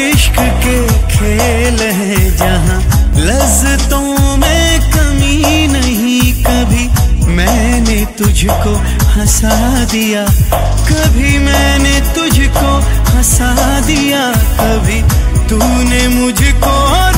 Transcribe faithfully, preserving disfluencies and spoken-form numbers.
इश्क के खेल है जहाँ लज्जतों में कमी नहीं। कभी मैंने तुझको हंसा दिया, कभी मैंने तुझको हंसा दिया, कभी तूने मुझको